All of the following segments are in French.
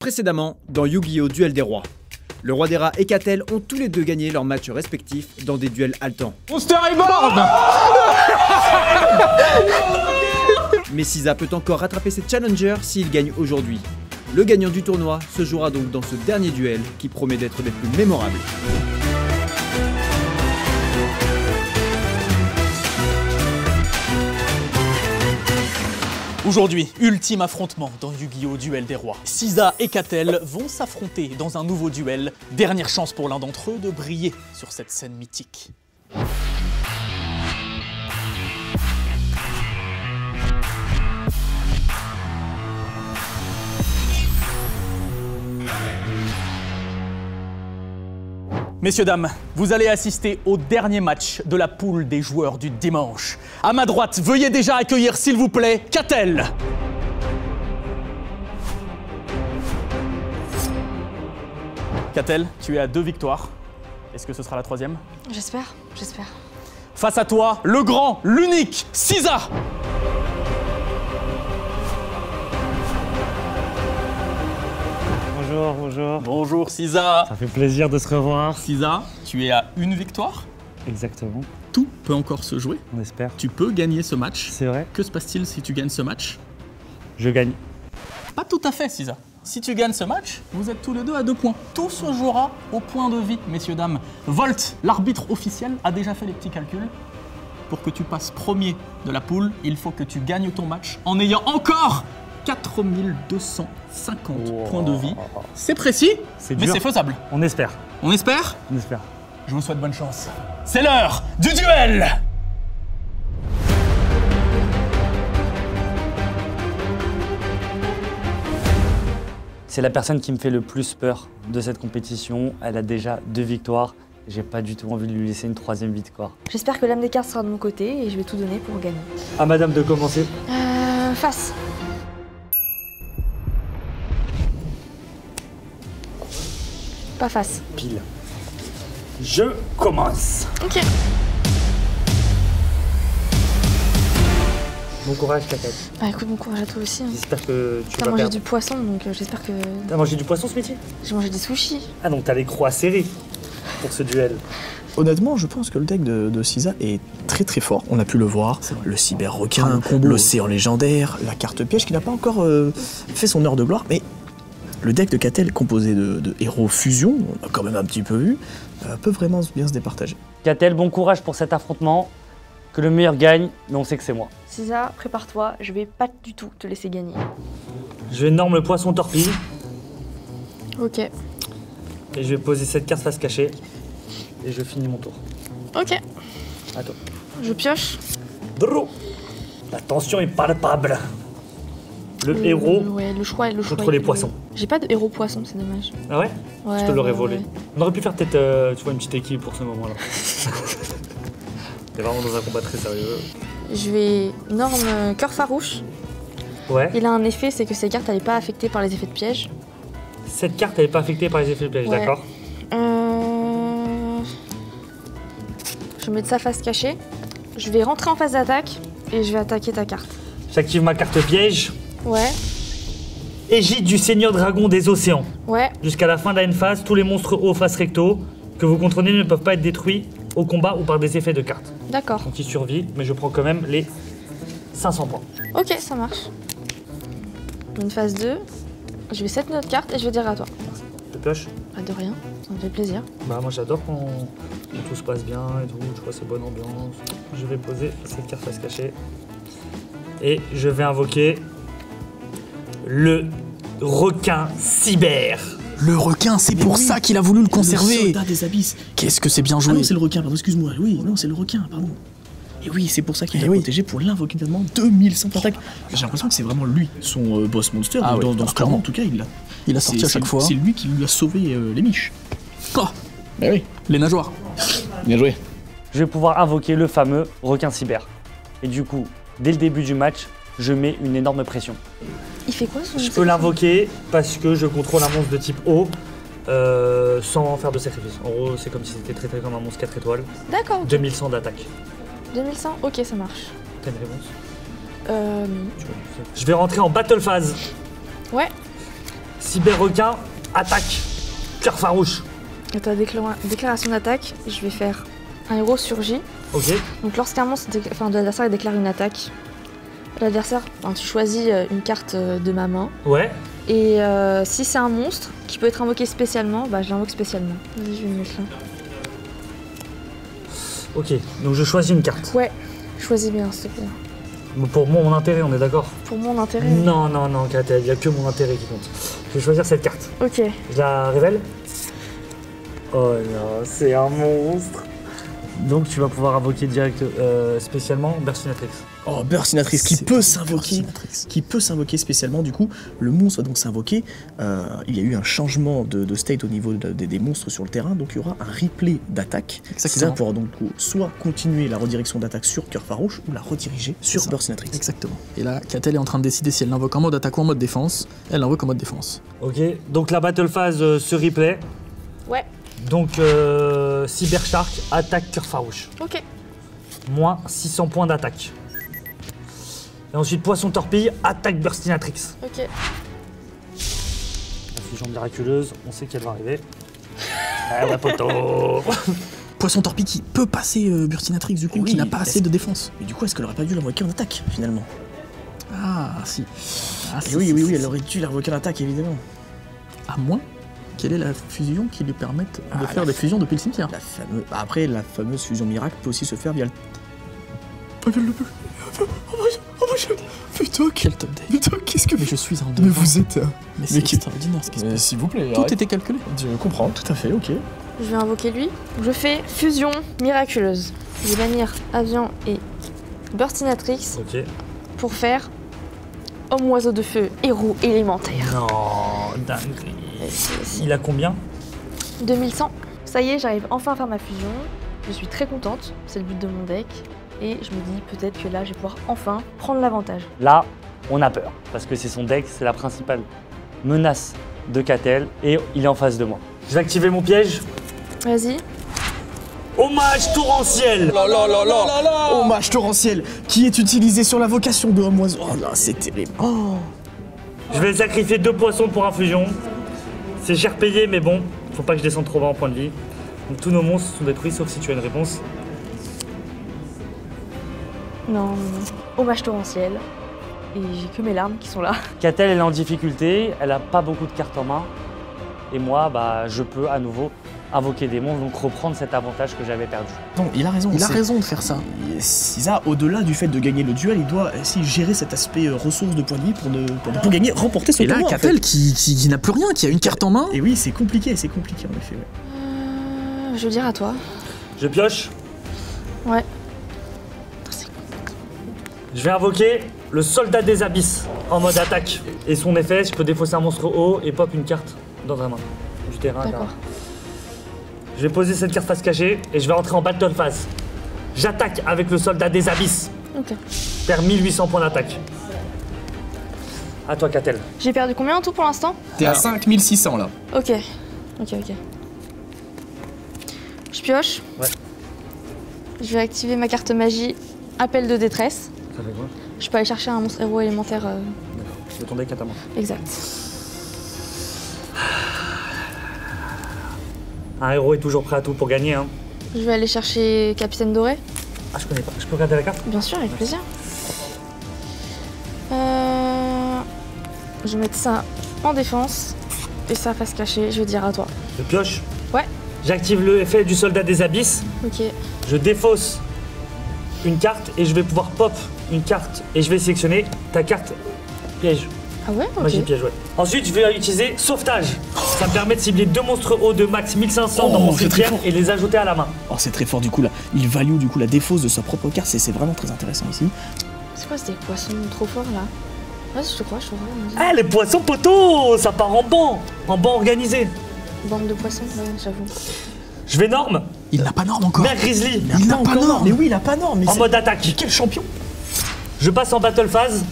Précédemment, dans Yu-Gi-Oh Duel des Rois, le Roi des Rats et Katthell ont tous les deux gagné leurs matchs respectifs dans des duels haletants. Monster est mort. Mais Ciza peut encore rattraper ses challengers s'il gagne aujourd'hui. Le gagnant du tournoi se jouera donc dans ce dernier duel qui promet d'être des plus mémorables. Aujourd'hui, ultime affrontement dans Yu-Gi-Oh! Duel des Rois. Ciza et Katthell vont s'affronter dans un nouveau duel. Dernière chance pour l'un d'entre eux de briller sur cette scène mythique. Messieurs, dames, vous allez assister au dernier match de la poule des joueurs du dimanche. À ma droite, veuillez déjà accueillir, s'il vous plaît, Katthell. Katthell, tu es à 2 victoires. Est-ce que ce sera la 3e? J'espère, j'espère. Face à toi, le grand, l'unique, Ciza. Bonjour, bonjour. Bonjour Ciza. Ça fait plaisir de se revoir. Ciza, tu es à 1 victoire. Exactement. Tout peut encore se jouer. On espère. Tu peux gagner ce match. C'est vrai. Que se passe-t-il si tu gagnes ce match? Je gagne. Pas tout à fait Ciza. Si tu gagnes ce match, vous êtes tous les deux à 2 points. Tout se jouera au point de vie, messieurs, dames. Volt, l'arbitre officiel, a déjà fait les petits calculs. Pour que tu passes premier de la poule, il faut que tu gagnes ton match en ayant encore 4250 points de vie. C'est précis, mais c'est faisable. On espère. On espère? On espère. Je vous souhaite bonne chance. C'est l'heure du duel! C'est la personne qui me fait le plus peur de cette compétition. Elle a déjà 2 victoires. J'ai pas du tout envie de lui laisser une 3e victoire. J'espère que l'âme des cartes sera de mon côté et je vais tout donner pour gagner. À madame de commencer. Face. Pas face. Pile. Je commence. Ok. Bon courage, Katthell. Bah écoute, bon courage à toi aussi. Hein. J'espère que tu vas perdre. T'as mangé du poisson, donc j'espère que... T'as mangé du poisson ce métier? J'ai mangé des sushis. Ah donc t'as les crocs serrés pour ce duel. Honnêtement, je pense que le deck de Ciza est très fort. On a pu le voir, le Cyber Requin, l'océan légendaire, la carte piège qui n'a pas encore fait son heure de gloire, mais... Le deck de Katthell, composé de héros fusion, on a quand même un petit peu vu, peut vraiment bien se départager. Katthell, bon courage pour cet affrontement. Que le meilleur gagne, mais on sait que c'est moi. Ciza, prépare-toi, je vais pas du tout te laisser gagner. Je vais norme le poisson torpille. Ok. Et je vais poser cette carte face cachée. Et je finis mon tour. Ok. À toi. Je pioche. Drou. La tension est palpable. Le héros ouais, le choix, contre les poissons. J'ai pas de héros poisson, c'est dommage. Ah ouais, ouais. Je te l'aurais volé. Ouais. On aurait pu faire peut-être tu vois, une petite équipe pour ce moment-là. T'es vraiment dans un combat très sérieux. Je vais norme Cœur Farouche. Ouais. Il a un effet, c'est que cette carte elle est pas affectée par les effets de piège. Cette carte elle est pas affectée par les effets de piège, ouais. D'accord. Je vais mettre sa face cachée. Je vais rentrer en phase d'attaque et je vais attaquer ta carte. J'active ma carte piège. Ouais. Égide du Seigneur Dragon des Océans. Ouais. Jusqu'à la fin de la N-phase, tous les monstres haut face recto que vous contrôlez ne peuvent pas être détruits au combat ou par des effets de cartes. D'accord. Donc il survit, mais je prends quand même les 500 points. Ok, ça marche. Une phase 2. Je vais set notre carte et je vais dire à toi. Je pioche. Ah, de rien, ça me fait plaisir. Bah, moi j'adore quand tout se passe bien et tout, je vois cette bonne ambiance. Je vais poser cette carte face cachée. Et je vais invoquer. Le requin cyber. Le requin, c'est pour ça qu'il a voulu le conserver. Le soldat des abysses. Qu'est-ce que c'est bien joué. Ah non, c'est le requin, pardon, excuse-moi. Oui, non, c'est le requin, pardon. Et oui, c'est pour ça qu'il l'a protégé pour l'invoquer notamment 2100 attaques. J'ai l'impression que c'est vraiment lui, son boss monster. Ah, dans ce clairement, en tout cas, il a sorti à chaque fois. C'est lui qui lui a sauvé les miches. Oh bah oui. Les nageoires. Bien joué. Je vais pouvoir invoquer le fameux requin cyber. Et du coup, dès le début du match, je mets une énorme pression. Il fait quoi son... Je peux l'invoquer parce que je contrôle un monstre de type eau sans en faire de sacrifice. En gros, c'est comme si c'était traité comme un monstre 4 étoiles. D'accord. Okay. 2100 d'attaque. 2100, ok, ça marche. T'as une réponse? Non. Je vais rentrer en battle phase. Ouais. Cyber Requin, attaque. Cœur farouche. Attends, déclaration d'attaque, je vais faire un héros surgit. Ok. Donc lorsqu'un monstre de l'adversaire déclare une attaque, l'adversaire, enfin, tu choisis une carte de ma main. Ouais. Et si c'est un monstre qui peut être invoqué spécialement, bah je l'invoque spécialement. Vas-y, je vais me mettre là. Ok, donc je choisis une carte. Ouais, choisis bien, s'il te plaît. Pour mon intérêt, on est d'accord? Pour mon intérêt? Non, non, non, Katthell, il n'y a que mon intérêt qui compte. Je vais choisir cette carte. Ok. Je la révèle? Oh là, c'est un monstre. Donc tu vas pouvoir invoquer direct, spécialement Burstinatrix. Oh, Burstinatrix qui peut s'invoquer spécialement, du coup, le monstre va donc s'invoquer. Il y a eu un changement de state au niveau des monstres sur le terrain, donc il y aura un replay d'attaque. César pourra donc soit continuer la redirection d'attaque sur Cœur Farouche ou la rediriger sur Burstinatrix. Exactement. Et là, Katthell est en train de décider si elle l'invoque en mode attaque ou en mode défense. Elle l'invoque en mode défense. Ok, donc la battle phase se replay. Ouais. Donc, Cyber Shark, attaque Cœur Farouche. Ok. Moins 600 points d'attaque. Et ensuite, Poisson Torpille, attaque Burstinatrix. Ok. Affligeant miraculeuse, on sait qu'elle va arriver. Ah, la poteau. Poisson Torpille qui peut passer Burstinatrix, du coup, oui, qui n'a pas assez de défense. Mais du coup, est-ce qu'elle aurait pas dû l'invoquer en attaque, finalement? Ah, si. Ah, si, oui, oui, oui, elle aurait dû l'invoquer en attaque, évidemment. À moins quelle est la fusion qui lui permette de faire des fusions depuis le cimetière? Après, la fameuse fusion miracle peut aussi se faire via le... Putain, quel top day. Putain, qu'est-ce que... Mais je suis en deux. Mais vous êtes... Mais c'est extraordinaire ce qui se passe. S'il vous plaît, tout était calculé. Je comprends, tout à fait, ok. Je vais invoquer lui. Je fais fusion miraculeuse. Je vais bannir Avian et Burstinatrix pour faire Homme-oiseau de feu, héros élémentaire. Non, dinguerie. Il a combien? 2100. Ça y est, j'arrive enfin à faire ma fusion. Je suis très contente, c'est le but de mon deck. Et je me dis peut-être que là, je vais pouvoir enfin prendre l'avantage. Là, on a peur, parce que c'est son deck, c'est la principale menace de Katthell. Et il est en face de moi. Je vais activer mon piège. Vas-y. Hommage torrentiel. Hommage torrentiel, qui est utilisé sur la vocation de Homme-oiseau. Oh là, c'est terrible. Oh. Je vais sacrifier 2 poissons pour infusion. C'est cher payé, mais bon, faut pas que je descende trop bas en point de vie. Donc tous nos monstres sont détruits, sauf si tu as une réponse. Non, hommage torrentiel. Et j'ai que mes larmes qui sont là. Katthell, elle est en difficulté, elle a pas beaucoup de cartes en main. Et moi, bah, je peux à nouveau invoquer des monstres, donc reprendre cet avantage que j'avais perdu. Non, il a raison. Il a raison de faire ça. Ciza, au-delà du fait de gagner le duel, il doit essayer de gérer cet aspect ressource de points de vie pour gagner, remporter son tournoi. Et là, Katthell qui n'a plus rien, qui a une carte en main. Et oui, c'est compliqué en effet. Ouais. Je veux dire à toi. Je pioche. Ouais. Je vais invoquer le Soldat des Abysses en mode attaque. Et son effet, je peux défausser un monstre haut et pop une carte dans la main du terrain. D'accord. Je vais poser cette carte face cachée et je vais entrer en battle phase. J'attaque avec le Soldat des Abysses. Ok. Perds 1800 points d'attaque. À toi, Katthell. J'ai perdu combien en tout pour l'instant? T'es à 5600 là. Ok. Ok, ok. Je pioche. Ouais. Je vais activer ma carte magie Appel de détresse. Ça fait quoi? Je peux aller chercher un monstre héros élémentaire. D'accord. Je vais tomber qu'à ta main. Exact. Un héros est toujours prêt à tout pour gagner. Hein. Je vais aller chercher Capitaine Doré. Ah, je connais pas. Je peux regarder la carte? Bien sûr, avec plaisir. Je vais mettre ça en défense et ça face cachée. Je vais dire à toi. Je pioche. Ouais. J'active le effet du Soldat des Abysses. Ok. Je défausse une carte et je vais pouvoir pop une carte et je vais sélectionner ta carte piège. Ah ouais, okay. Moi j'ai piège, ouais. Ensuite, je vais utiliser Sauvetage. Ça me permet de cibler 2 monstres hauts de max 1500 dans mon cimetière et les ajouter à la main. Oh, c'est très fort du coup là. Il value du coup la défausse de sa propre carte. C'est vraiment très intéressant ici. C'est quoi ces poissons trop forts là? Ouais, je te crois, je te crois. Ah, les poissons poteaux, ça part en banc. En banc organisé. Bande de poissons, ouais, j'avoue. Je vais norme. Il n'a pas norme encore. Mer Grizzly. Il n'a pas norme. Mais oui, il n'a pas norme. En mode attaque. Quel champion. Je passe en battle phase.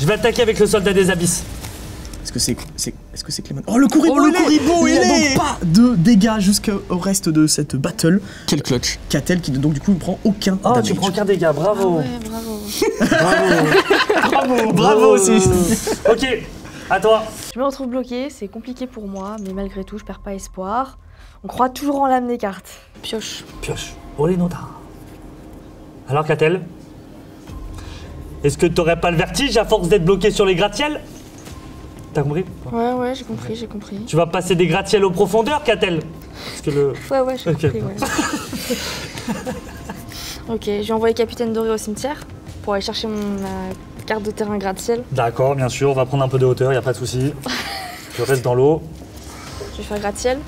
Je vais attaquer avec le Soldat des Abysses. Est-ce que c'est Clayman? Oh, le Kuribo, oh, il n'a donc pas de dégâts jusqu'au reste de cette battle. Quel clutch. Katthell qui donc du coup ne prend aucun dégât. Oh, tu prends aucun dégât, bravo. Ah ouais, bravo. Bravo. Bravo. Bravo aussi. Ok, À toi. Je me retrouve bloquée, c'est compliqué pour moi, mais malgré tout, je perds pas espoir. On croit toujours en l'âme des cartes. Pioche. Pioche. Olenota. Alors, Katthell, est-ce que t'aurais pas le vertige à force d'être bloqué sur les gratte-ciels? T'as compris? Ouais, j'ai compris, j'ai compris. Tu vas passer des gratte-ciels aux profondeurs, Katthell? Ouais, j'ai compris, ouais. Ok, j'ai envoyé Capitaine Doré au cimetière pour aller chercher mon carte de terrain gratte-ciel. D'accord, bien sûr, on va prendre un peu de hauteur, y a pas de souci. Je reste dans l'eau. Je vais faire gratte-ciel.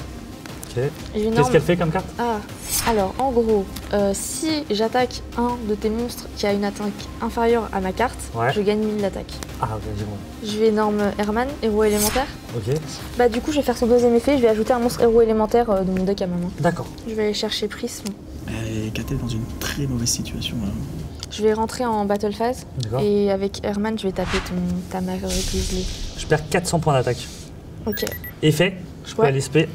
Ok. Qu'est-ce qu'elle fait comme carte? Ah, alors, en gros, si j'attaque un de tes monstres qui a une attaque inférieure à ma carte, ouais, je gagne 1000 d'attaque. Ah, ok, c'est bon. Je vais énorme Herman, héros élémentaire. Ok. Bah, du coup, je vais faire son deuxième effet, je vais ajouter un monstre héros élémentaire dans mon deck à ma main. D'accord. Je vais aller chercher Prisme. Elle est Katthell dans une très mauvaise situation, là. Je vais rentrer en battle phase. Et avec Herman, je vais taper ta Mer Grizzly. Je perds 400 points d'attaque. Ok. Effet, je peux aller SP.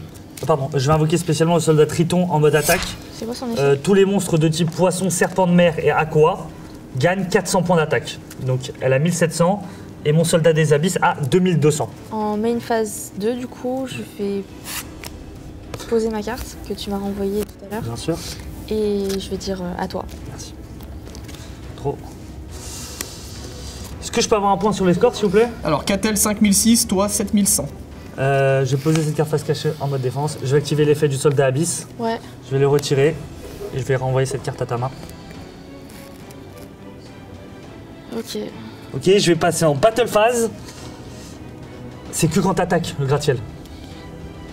Pardon, je vais invoquer spécialement le soldat Triton en mode attaque. C'est quoi son effet? Tous les monstres de type poisson, serpent de mer et aqua gagnent 400 points d'attaque. Donc elle a 1700 et mon soldat des abysses a 2200. En main phase 2, du coup, je vais poser ma carte que tu m'as renvoyée tout à l'heure. Bien sûr. Et je vais dire à toi. Merci. Trop. Est-ce que je peux avoir un point sur les scores, s'il vous plaît? Alors, Katthell 5006, toi 7100. J'ai posé cette carte face cachée en mode défense. Je vais activer l'effet du soldat abyss. Ouais. Je vais le retirer et je vais renvoyer cette carte à ta main. Ok. Ok, je vais passer en battle phase. C'est que quand t'attaques le gratte-ciel.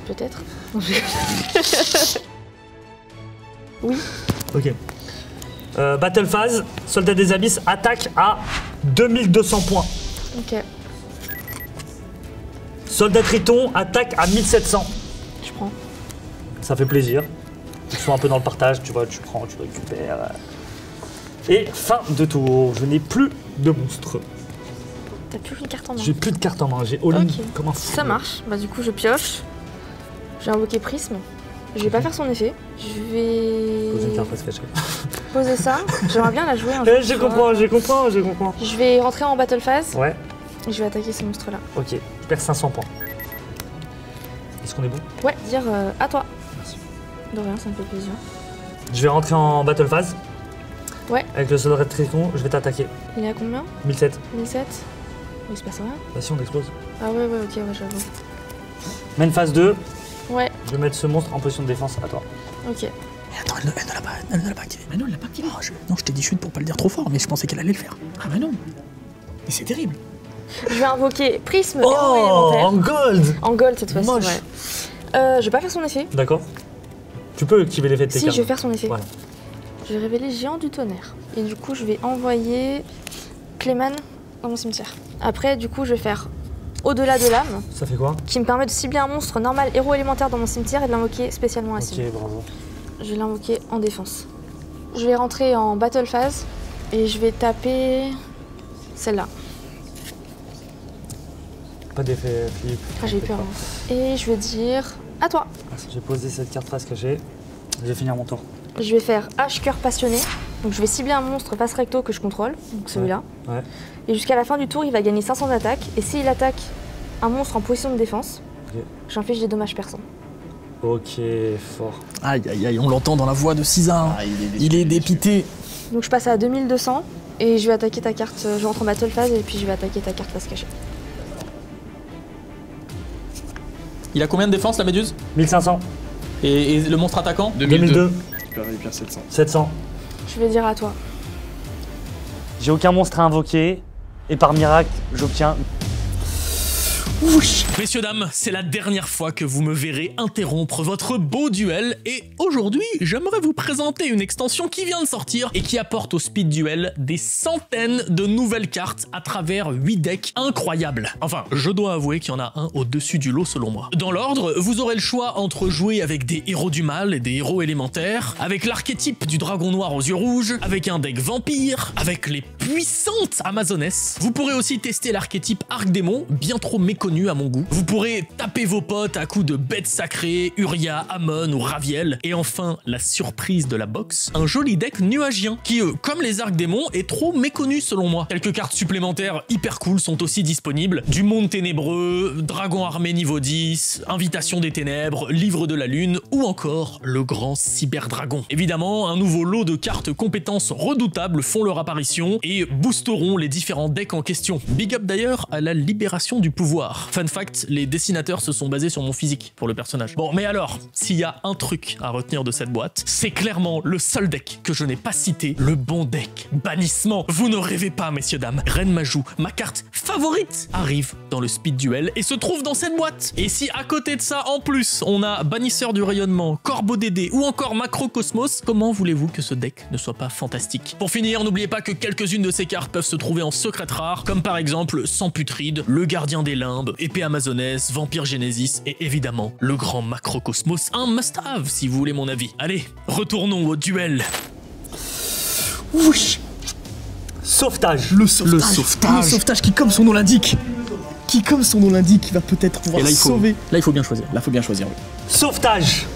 Peut-être. Oui. Ok. Battle phase, soldat des abysses attaque à 2200 points. Ok. Soldat Triton attaque à 1700. Je prends. Ça fait plaisir. Ils sont un peu dans le partage, tu vois, tu prends, tu récupères. Et fin de tour, je n'ai plus de monstre. T'as plus une carte en main? J'ai plus de carte en main, j'ai all-in comme un fou. Ça marche, bah du coup je pioche. J'ai invoqué Prisme. Je vais pas faire son effet. Je vais... Poser une carte face cachée. Poser ça. J'aimerais bien la jouer un jour. Je comprends, je comprends, je comprends. Je vais rentrer en battle phase. Ouais. Et je vais attaquer ce monstre là. Ok, je perds 500 points. Est-ce qu'on est bon? Ouais, dire à toi. Merci. De rien, ça me fait plaisir. Je vais rentrer en battle phase. Ouais. Avec le soldat Triton, je vais t'attaquer. Il est à combien? 1007. 1007? Il se passe rien. Bah si, on explose. Ah ouais, ok, ouais, j'avoue. Main phase 2. Ouais. Je vais mettre ce monstre en position de défense à toi. Ok. Mais attends, elle ne l'a pas activé. Mais non, elle l'a pas activé. Oh, non, je t'ai dit chute pour pas le dire trop fort, mais je pensais qu'elle allait le faire. Ah bah non. Mais c'est terrible. Je vais invoquer Prisme. Oh, en gold. En gold cette fois-ci, ouais. Je vais pas faire son effet. D'accord. Tu peux activer l'effet de tes cartes. Si, je vais faire son effet. Ouais. Je vais révéler Géant du Tonnerre. Et du coup, je vais envoyer Clayman dans mon cimetière. Après, du coup, je vais faire Au-delà de l'âme. Ça fait quoi? Qui me permet de cibler un monstre normal héros élémentaire dans mon cimetière et de l'invoquer spécialement à cible. Ok, bravo. Je vais l'invoquer en défense. Je vais rentrer en battle phase et je vais taper celle-là. Pas d'effet, Philippe. Ah, j'ai eu peur. Et je vais dire à toi. J'ai posé cette carte face cachée. Je vais finir mon tour. Je vais faire H cœur passionné. Donc je vais cibler un monstre face recto que je contrôle, donc celui-là. Ouais. Et jusqu'à la fin du tour, il va gagner 500 d'attaque. Et s'il attaque un monstre en position de défense, j'inflige des dommages personnels. Ok, fort. Aïe, aïe, aïe, on l'entend dans la voix de Ciza. Hein. Ah, il est dépité. Donc je passe à 2200 et je vais attaquer ta carte. Je rentre en battle phase et puis je vais attaquer ta carte face cachée. Il a combien de défense la méduse? 1500. Et le monstre attaquant? 2002. Il perd 700. 700. Je vais dire à toi. J'ai aucun monstre à invoquer et par miracle, j'obtiens... Ouh. Messieurs, dames, c'est la dernière fois que vous me verrez interrompre votre beau duel et aujourd'hui, j'aimerais vous présenter une extension qui vient de sortir et qui apporte au Speed Duel des centaines de nouvelles cartes à travers 8 decks incroyables. Enfin, je dois avouer qu'il y en a un au-dessus du lot selon moi. Dans l'ordre, vous aurez le choix entre jouer avec des héros du mal et des héros élémentaires, avec l'archétype du dragon noir aux yeux rouges, avec un deck vampire, avec les puissantes amazonesses. Vous pourrez aussi tester l'archétype Arc Démon, bien trop méconnu inconnu à mon goût. Vous pourrez taper vos potes à coups de bêtes sacrées, Uria, Amon ou Raviel. Et enfin, la surprise de la box, un joli deck nuagien qui, comme les Arc Démon, est trop méconnu selon moi. Quelques cartes supplémentaires hyper cool sont aussi disponibles. Du Monde Ténébreux, Dragon Armé niveau 10, Invitation des Ténèbres, Livre de la Lune ou encore le Grand Cyber Dragon. Évidemment, un nouveau lot de cartes compétences redoutables font leur apparition et boosteront les différents decks en question. Big up d'ailleurs à la libération du pouvoir. Fun fact, les dessinateurs se sont basés sur mon physique pour le personnage. Bon, mais alors, s'il y a un truc à retenir de cette boîte, c'est clairement le seul deck que je n'ai pas cité, le bon deck. Bannissement, vous ne rêvez pas, messieurs dames. Reine Majou, ma carte favorite, arrive dans le speed duel et se trouve dans cette boîte. Et si à côté de ça, en plus, on a Bannisseur du Rayonnement, Corbeau Dédé ou encore Macrocosmos, comment voulez-vous que ce deck ne soit pas fantastique? Pour finir, n'oubliez pas que quelques-unes de ces cartes peuvent se trouver en secret rare, comme par exemple Samputride, le Gardien des Limbes, Épée Amazonesse, Vampire Genesis et évidemment le Grand Macrocosmos, un must-have si vous voulez mon avis. Allez, retournons au duel. Ouh. Sauvetage. Le sauvetage qui, comme son nom l'indique, va peut-être pouvoir sauver. Là, il faut bien choisir. Oui. Sauvetage.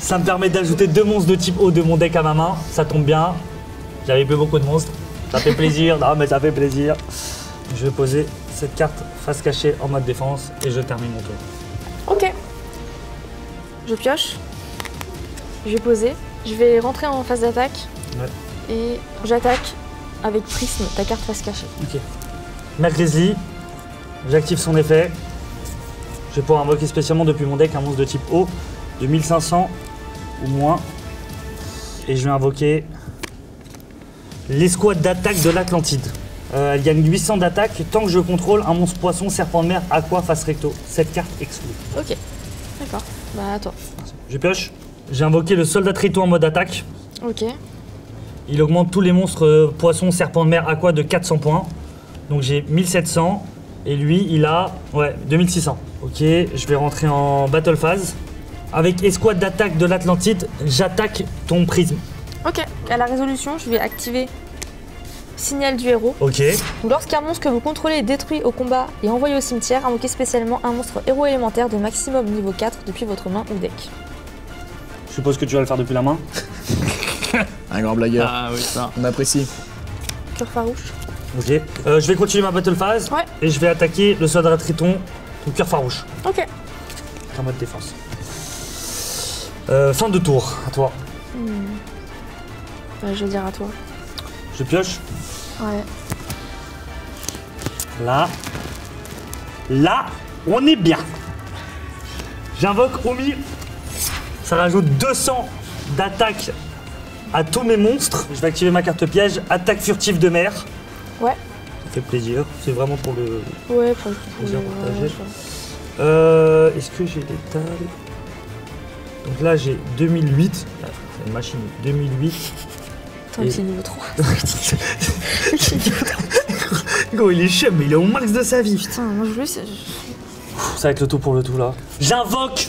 Ça me permet d'ajouter deux monstres de type eau de mon deck à ma main. Ça tombe bien. J'avais plus beaucoup de monstres. Ça fait plaisir. Non, mais ça fait plaisir. Je vais poser cette carte face cachée en mode défense et je termine mon tour. Ok. Je pioche. Je vais poser. Je vais rentrer en phase d'attaque. Ouais. Et j'attaque avec Prisme, ta carte face cachée. Ok. Mer Grizzly. J'active son effet. Je vais pouvoir invoquer spécialement depuis mon deck un monstre de type eau de 1500 ou moins. Et je vais invoquer l'escouade d'attaque de l'Atlantide. Elle gagne 800 d'attaque tant que je contrôle un monstre poisson, serpent de mer, aqua, face recto. Cette carte exclue. Ok, d'accord. Bah à toi. Je pioche. J'ai invoqué le Soldat Triton en mode attaque. Ok. Il augmente tous les monstres poisson, serpent de mer, aqua de 400 points. Donc j'ai 1700. Et lui, il a, ouais, 2600. Ok, je vais rentrer en battle phase. Avec escouade d'attaque de l'Atlantide, j'attaque ton prisme. Ok, à la résolution, je vais activer Signal du héros. Ok. Lorsqu'un monstre que vous contrôlez est détruit au combat et envoyé au cimetière, invoquez spécialement un monstre héros élémentaire de maximum niveau 4 depuis votre main ou deck. Je suppose que tu vas le faire depuis la main. Un grand blagueur. Ah oui, ça. On apprécie. Cœur farouche. Ok, je vais continuer ma battle phase et je vais attaquer le soldat triton, le cœur farouche. Ok. En mode défense. Fin de tour, à toi. Bah, je veux dire à toi. Je pioche. Ouais. Là. Là, on est bien. J'invoque Omi. Ça rajoute 200 d'attaque à tous mes monstres. Je vais activer ma carte piège, attaque furtive de mer. Ouais. Ça fait plaisir, c'est vraiment pour le plaisir partagé. Est-ce que j'ai des tables? Donc là j'ai 2008, c'est une machine 2008. Tant qu'il est niveau 3. Gros, il est chum, mais il est au max de sa vie. Putain, moi je voulais... Ça va être le tout pour le tout là. J'invoque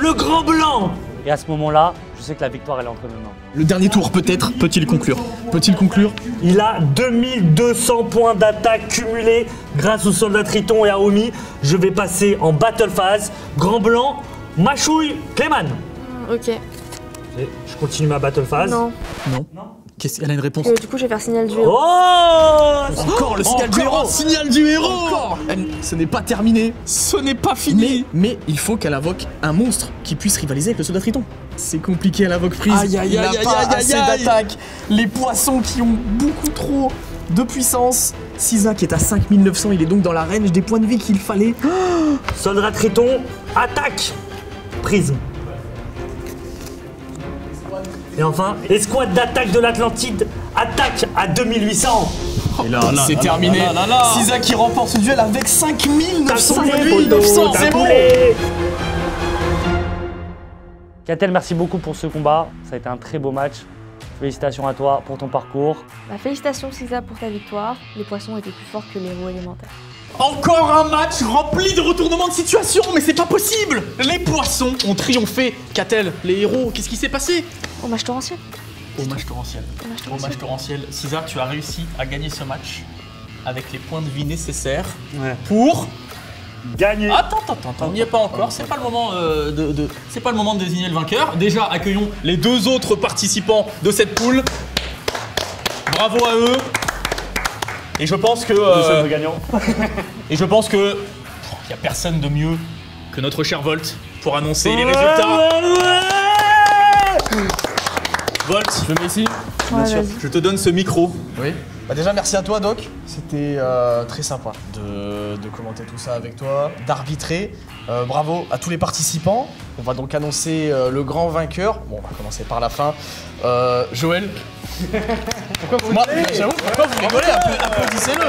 le grand blanc. Et à ce moment-là, je sais que la victoire elle est entre mes mains. Le dernier tour peut-être, peut-il conclure? Il a 2200 points d'attaque cumulés grâce au soldat Triton et à Omi. Je vais passer en battle phase. Grand Blanc, Machouille, Clayman. Ok. Je continue ma battle phase. Non. Elle a une réponse. Du coup, je vais faire signal du héros. Oh, encore le signal du héros. Signal du héros. Encore. Ce n'est pas terminé. Ce n'est pas fini. Mais il faut qu'elle invoque un monstre qui puisse rivaliser avec le soldat Triton. C'est compliqué, elle invoque prise. Aïe, d'attaque. Les poissons qui ont beaucoup trop de puissance. Ciza qui est à 5900. Il est donc dans la range des points de vie qu'il fallait. Soldat Triton, attaque. Prisme. Et enfin, escouade d'attaque de l'Atlantide, attaque à 2800. C'est terminé. Ciza qui remporte ce duel avec 5900 points de vie. C'est bon. Katthell, merci beaucoup pour ce combat. Ça a été un très beau match. Félicitations à toi pour ton parcours. Bah, félicitations Ciza pour ta victoire. Les poissons étaient plus forts que les héros élémentaires. Encore un match rempli de retournements de situation, mais c'est pas possible. Les poissons ont triomphé. Katthell, les héros, qu'est-ce qui s'est passé? Hommage torrentiel. Hommage torrentiel. Ciza, tu as réussi à gagner ce match avec les points de vie nécessaires pour gagné. Attends, on n'y est pas encore, c'est pas le moment de désigner le vainqueur. Déjà, accueillons les deux autres participants de cette poule. Bravo à eux. Et je pense que... et je pense que... Il n'y a personne de mieux que notre cher Volt pour annoncer les résultats. Volt, je me mets ici. Bien sûr. Je te donne ce micro. Oui. Bah déjà, merci à toi, Doc. C'était très sympa de commenter tout ça avec toi, d'arbitrer. Bravo à tous les participants. On va donc annoncer le grand vainqueur. Bon, on va commencer par la fin. Joël. Pourquoi vous rigolez? Applaudissez-le.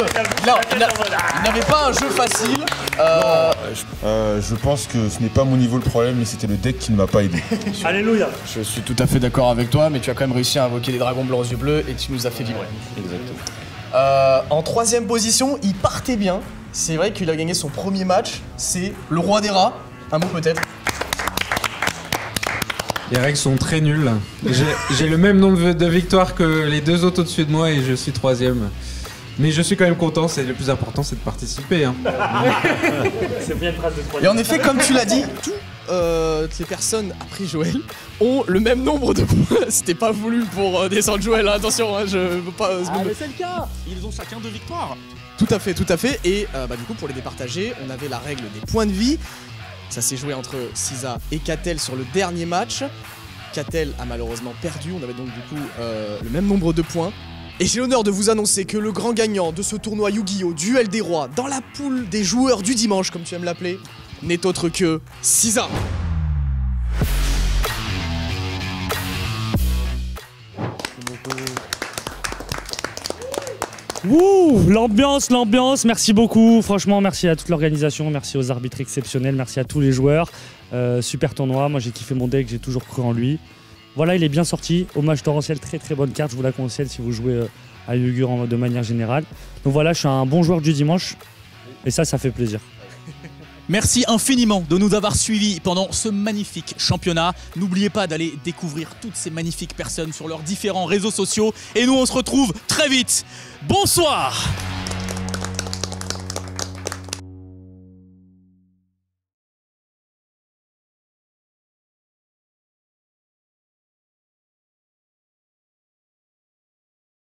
Il n'avait pas un jeu facile. Je pense que ce n'est pas mon niveau le problème, mais c'était le deck qui ne m'a pas aidé. Alléluia. Je suis tout à fait d'accord avec toi, mais tu as quand même réussi à invoquer les dragons blancs aux yeux bleus et tu nous as fait vibrer. Exactement. En troisième position, il partait bien. C'est vrai qu'il a gagné son premier match. C'est le Roi des Rats. Un mot peut-être? Les règles sont très nulles. J'ai le même nombre de victoires que les deux autres au-dessus de moi et je suis troisième. Mais je suis quand même content, c'est le plus important, c'est de participer. Hein. C'est bien une phrase de troisième. Et en effet, comme tu l'as dit, toutes les personnes après Joël ont le même nombre de points. C'était pas voulu pour descendre Joël, hein. Attention, hein, je veux pas... mais c'est le cas. Ils ont chacun deux victoires. Tout à fait. Et du coup, pour les départager, on avait la règle des points de vie. Ça s'est joué entre Ciza et Katthell sur le dernier match. Katthell a malheureusement perdu, on avait donc du coup le même nombre de points. Et j'ai l'honneur de vous annoncer que le grand gagnant de ce tournoi Yu-Gi-Oh Duel des Rois, dans la poule des joueurs du dimanche, comme tu aimes l'appeler, n'est autre que Ciza. Wouh, l'ambiance, merci beaucoup, franchement merci à toute l'organisation, merci aux arbitres exceptionnels, merci à tous les joueurs, super tournoi, moi j'ai kiffé mon deck, j'ai toujours cru en lui. Voilà, il est bien sorti, Hommage torrentiel, très très bonne carte, je vous la conseille si vous jouez à Yu-Gi-Oh de manière générale. Donc voilà, je suis un bon joueur du dimanche, et ça fait plaisir. Merci infiniment de nous avoir suivis pendant ce magnifique championnat. N'oubliez pas d'aller découvrir toutes ces magnifiques personnes sur leurs différents réseaux sociaux. Et nous, on se retrouve très vite. Bonsoir!